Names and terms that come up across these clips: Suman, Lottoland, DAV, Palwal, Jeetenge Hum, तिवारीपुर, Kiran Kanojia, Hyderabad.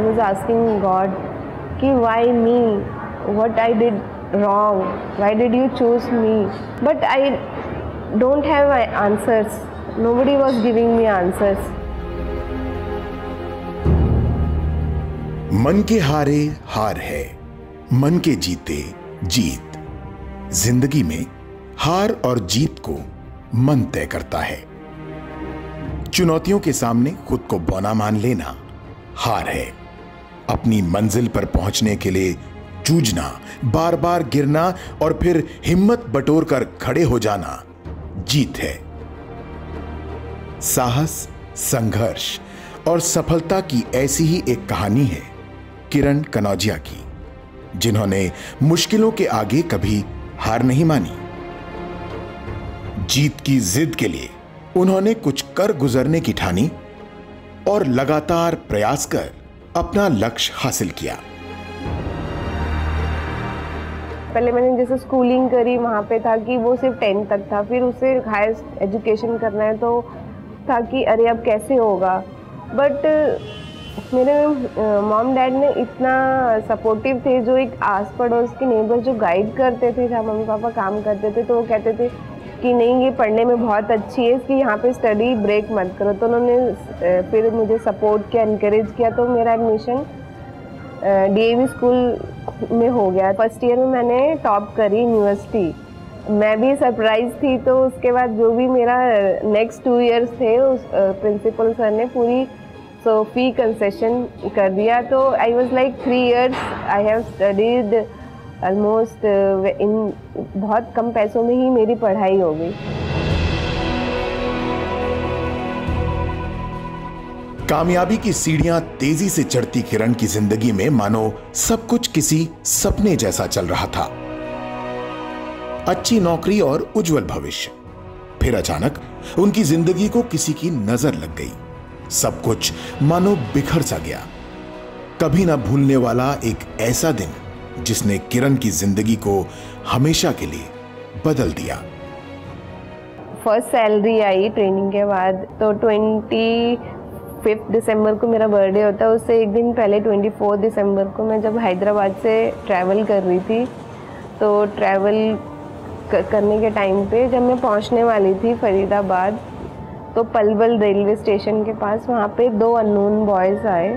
I was asking God, कि why me? What I did wrong? Why did you choose me? But I don't have answers. Nobody was giving me answers. मन के हारे हार है, मन के जीते जीत। जिंदगी में हार और जीत को मन तय करता है। चुनौतियों के सामने खुद को बौना मान लेना हार है। अपनी मंजिल पर पहुंचने के लिए जूझना, बार बार गिरना और फिर हिम्मत बटोर कर खड़े हो जाना जीत है। साहस, संघर्ष और सफलता की ऐसी ही एक कहानी है किरण कनौजिया की, जिन्होंने मुश्किलों के आगे कभी हार नहीं मानी। जीत की जिद के लिए उन्होंने कुछ कर गुजरने की ठानी और लगातार प्रयास कर अपना लक्ष्य हासिल किया। पहले मैंने जैसे स्कूलिंग करी, वहाँ पे था कि वो सिर्फ 10 तक था, फिर उसे हायर एजुकेशन करना है तो था कि अरे अब कैसे होगा। बट मेरे मॉम डैड ने इतना सपोर्टिव थे, जो एक आस पड़ोस के नेबर जो गाइड करते थे, जहाँ मम्मी पापा काम करते थे, तो वो कहते थे कि नहीं ये पढ़ने में बहुत अच्छी है, इसकी यहाँ पे स्टडी ब्रेक मत करो। तो उन्होंने फिर मुझे सपोर्ट किया, इनकरेज किया, तो मेरा एडमिशन DAV स्कूल में हो गया। फर्स्ट ईयर में मैंने टॉप करी यूनिवर्सिटी, मैं भी सरप्राइज थी। तो उसके बाद जो भी मेरा नेक्स्ट 2 इयर्स थे, उस प्रिंसिपल सर ने पूरी फी कंसेशन कर दिया। तो I was like 3 years I have studied almost इन बहुत कम पैसों में ही मेरी पढ़ाई हो गई। कामयाबी की सीढ़ियां तेजी से चढ़ती किरण की जिंदगी में मानो सब कुछ किसी सपने जैसा चल रहा था। अच्छी नौकरी और उज्जवल भविष्य। फिर अचानक उनकी जिंदगी को किसी की नजर लग गई। सब कुछ मानो बिखर सा गया। कभी ना भूलने वाला एक ऐसा दिन जिसने किरण की जिंदगी को हमेशा के लिए बदल दिया। फर्स्ट सैलरी आई ट्रेनिंग के बाद, तो 25 दिसंबर को मेरा बर्थडे होता है, उससे एक दिन पहले 24 दिसंबर को मैं जब हैदराबाद से ट्रैवल कर रही थी, तो ट्रैवल करने के टाइम पे जब मैं पहुंचने वाली थी फरीदाबाद, तो पलवल रेलवे स्टेशन के पास वहाँ पे 2 अननोन बॉयज़ आए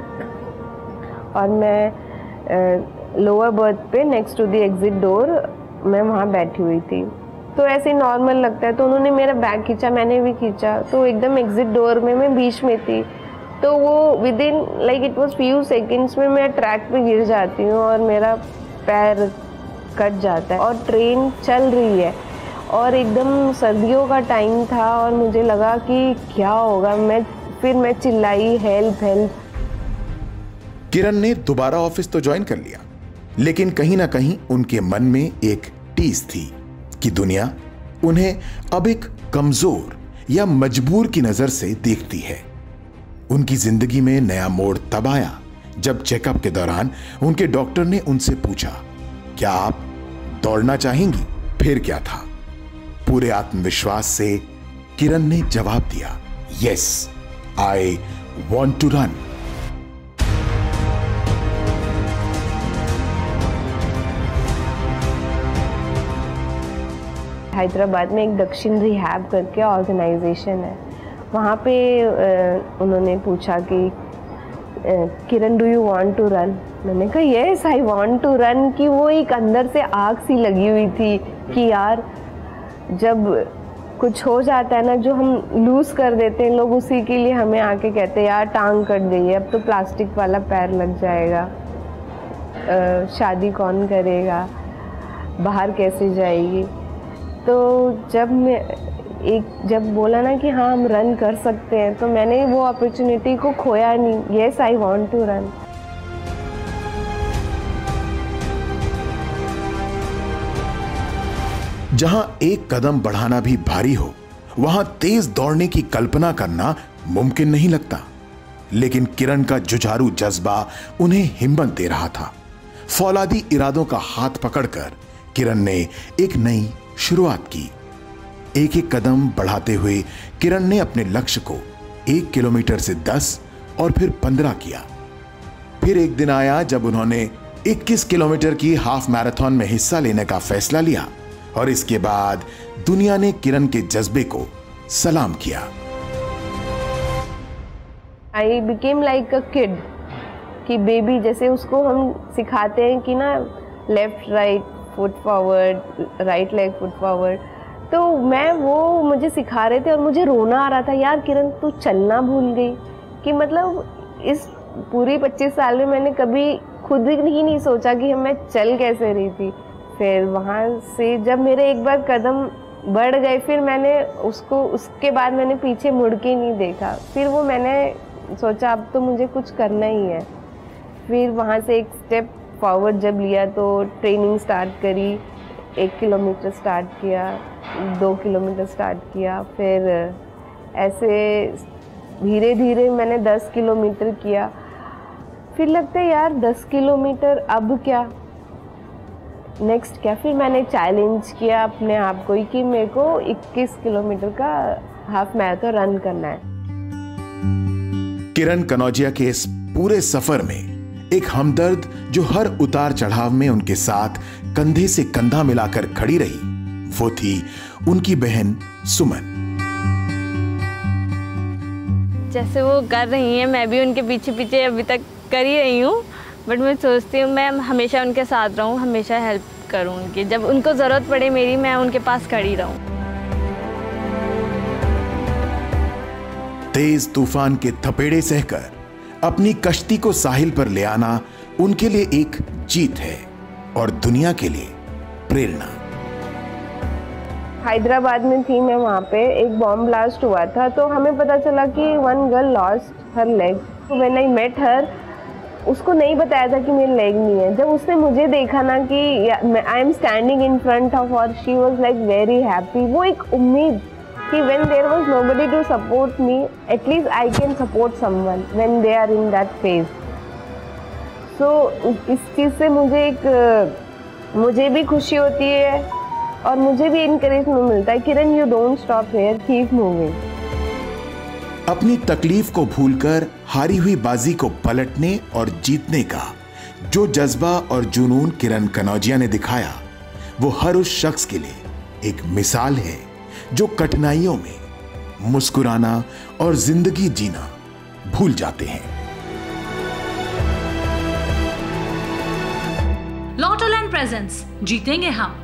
और मैं लोअर बर्थ पे next to the exit door मैं वहाँ बैठी हुई थी। तो ऐसे नॉर्मल लगता है, तो उन्होंने मेरा बैग खींचा, मैंने भी खींचा, तो एकदम एग्ज़िट डोर में मैं बीच में थी। तो वो with in like it was few seconds में मैं ट्रैक पे गिर जाती हूँ और मेरा पैर कट जाता है। और ट्रेन चल रही है और एकदम सर्दियों का टाइम था और मुझे लगा कि क्या होगा। मैं चिल्लाई हेल्प हेल्प। किरण ने दोबारा ऑफिस तो ज्वाइन कर लिया, लेकिन कहीं ना कहीं उनके मन में एक टीस थी कि दुनिया उन्हें अब एक कमजोर या मजबूर की नजर से देखती है। उनकी जिंदगी में नया मोड़ तब आया जब चेकअप के दौरान उनके डॉक्टर ने उनसे पूछा, क्या आप दौड़ना चाहेंगी? फिर क्या था, पूरे आत्मविश्वास से किरण ने जवाब दिया, yes I want to run. Hyderabad में एक दक्षिण रिहैब करके ऑर्गेनाइजेशन है, वहाँ पे उन्होंने पूछा कि Kiran do you want to run? मैंने कहा yes I want to run. कि वो एक अंदर से आग सी लगी हुई थी कि यार जब कुछ हो जाता है ना, जो हम लूज़ कर देते हैं, लोग उसी के लिए हमें आके कहते हैं यार टांग कट गई है, अब तो प्लास्टिक वाला पैर लग जाएगा, शादी कौन करेगा, बाहर कैसे जाएगी। तो जब बोला ना कि हाँ हम रन कर सकते हैं, तो मैंने वो अपॉर्चुनिटी को खोया नहीं। Yes I want to run. जहां एक कदम बढ़ाना भी भारी हो, वहां तेज दौड़ने की कल्पना करना मुमकिन नहीं लगता। लेकिन किरण का जुझारू जज्बा उन्हें हिम्मत दे रहा था। फौलादी इरादों का हाथ पकड़कर किरण ने एक नई शुरुआत की। एक एक कदम बढ़ाते हुए किरण ने अपने लक्ष्य को 1 किलोमीटर से 10 और फिर 15 किया। फिर एक दिन आया जब उन्होंने 21 किलोमीटर की हाफ मैराथन में हिस्सा लेने का फैसला लिया और इसके बाद दुनिया ने किरण के जज्बे को सलाम किया। I became like a kid कि बेबी जैसे उसको हम सिखाते हैं कि ना left right foot forward right leg foot forward, तो मैं वो मुझे सिखा रहे थे और मुझे रोना आ रहा था, यार किरण तू चलना भूल गई। कि मतलब इस पूरी 25 साल में मैंने कभी खुद ही नहीं सोचा कि मैं चल कैसे रही थी। फिर वहाँ से जब मेरे एक बार कदम बढ़ गए फिर मैंने उसको उसके बाद मैंने पीछे मुड़ के नहीं देखा। फिर वो मैंने सोचा अब तो मुझे कुछ करना ही है। फिर वहाँ से एक स्टेप फॉरवर्ड जब लिया तो ट्रेनिंग स्टार्ट करी, 1 किलोमीटर स्टार्ट किया, 2 किलोमीटर स्टार्ट किया, फिर ऐसे धीरे धीरे मैंने 10 किलोमीटर किया। फिर लगता है यार 10 किलोमीटर अब क्या नेक्स्ट क्या। फिर मैंने चैलेंज किया अपने आप को ही कि मेरे को 21 किलोमीटर का हाफ मैराथन रन करना है। किरण कनौजिया के इस पूरे सफर में एक हमदर्द जो हर उतार चढ़ाव में उनके साथ कंधे से कंधा मिलाकर खड़ी रही वो थी उनकी बहन सुमन। जैसे वो कर रही हैं मैं भी उनके पीछे पीछे अभी तक कर ही रही हूँ, बट मैं सोचती हूँ मैं हमेशा उनके साथ रहूँ, हमेशा हेल्प करूँ उनकी, जब उनको ज़रूरत पड़े मेरी मैं उनके पास खड़ी रहूँ। तेज तूफान के थपेड़े सहकर अपनी कश्ती को साहिल पर ले आना उनके लिए एक जीत है और दुनिया के लिए प्रेरणा। हैदराबाद में थी मैं, वहाँ पे एक बॉम्ब ब्लास्ट हुआ था तो हमें पता चला कि one girl lost her leg. When I met her उसको नहीं बताया था कि मेरी लेग नहीं है। जब उसने मुझे देखा ना कि I am standing in front of her, she was like very happy. वो एक उम्मीद कि when there was nobody to support me, at least I can support someone when they are in that phase. So इस चीज़ से मुझे भी खुशी होती है और मुझे भी encouragement मिलता है, किरण you don't stop here, keep moving. अपनी तकलीफ को भूलकर हारी हुई बाजी को पलटने और जीतने का जो जज्बा और जुनून किरण कनौजिया ने दिखाया वो हर उस शख्स के लिए एक मिसाल है जो कठिनाइयों में मुस्कुराना और जिंदगी जीना भूल जाते हैं। लॉटोलैंड प्रेजेंट्स जीतेंगे हम।